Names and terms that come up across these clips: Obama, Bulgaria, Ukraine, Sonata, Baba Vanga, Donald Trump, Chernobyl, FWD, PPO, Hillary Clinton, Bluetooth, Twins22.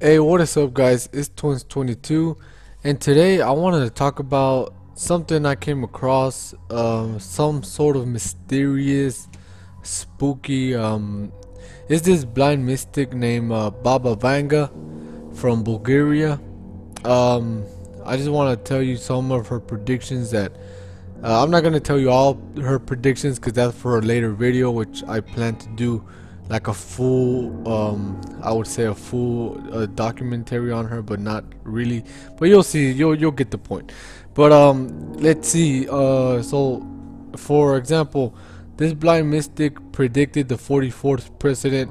Hey, what is up guys, it's Twins22 and today I wanted to talk about something I came across, some sort of mysterious, spooky, it's this blind mystic named Baba Vanga from Bulgaria. I just want to tell you some of her predictions that, I'm not going to tell you all her predictions because that's for a later video which I plan to do. Like a full, I would say a full documentary on her, but not really. But you'll see, you'll get the point. But let's see. So, for example, this blind mystic predicted the 44th president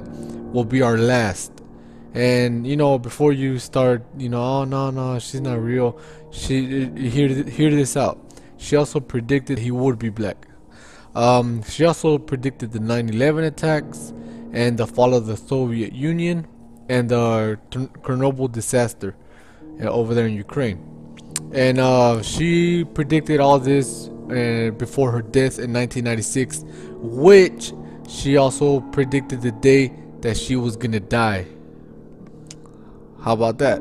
will be our last. And you know, before you start, you know, oh no, she's not real. Hear this out. She also predicted he would be black. She also predicted the 9/11 attacks, and the fall of the Soviet Union, and the Chernobyl disaster over there in Ukraine. And she predicted all this before her death in 1996, which she also predicted the day that she was gonna die. How about that?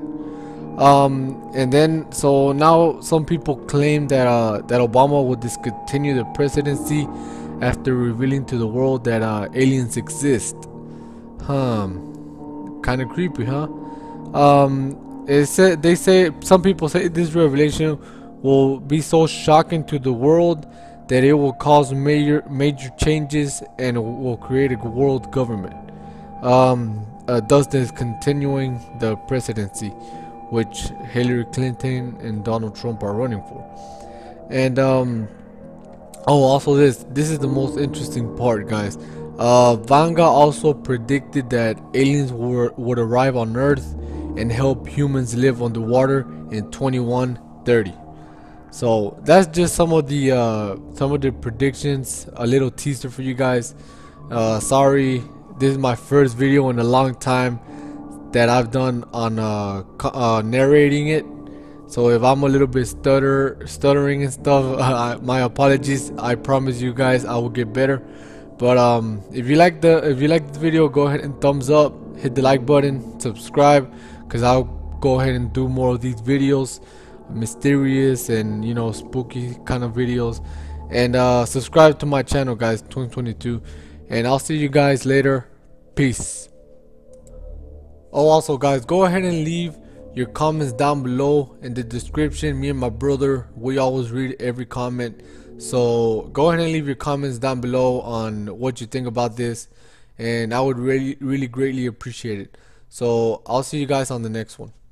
And then, so now some people claim that Obama will discontinue the presidency after revealing to the world that aliens exist. Kind of creepy, huh? They say some people say this revelation will be so shocking to the world that it will cause major changes and will create a world government, thus discontinuing the presidency, which Hillary Clinton and Donald Trump are running for. And oh, also this is the most interesting part, guys. Vanga also predicted that aliens would arrive on Earth and help humans live underwater in 2130. So that's just some of the predictions. A little teaser for you guys. Sorry, this is my first video in a long time that I've done on narrating it. So if I'm a little bit stuttering and stuff, my apologies. I promise you guys I will get better. But if you like the video, go ahead and thumbs up, hit the like button, subscribe, because I'll go ahead and do more of these videos, mysterious and, you know, spooky kind of videos. And subscribe to my channel, guys, Twins22, and I'll see you guys later. Peace. Oh, also guys, go ahead and leave your comments down below in the description. Me and my brother, we always read every comment, so go ahead and leave your comments down below on what you think about this, and I would really, really greatly appreciate it. So I'll see you guys on the next one.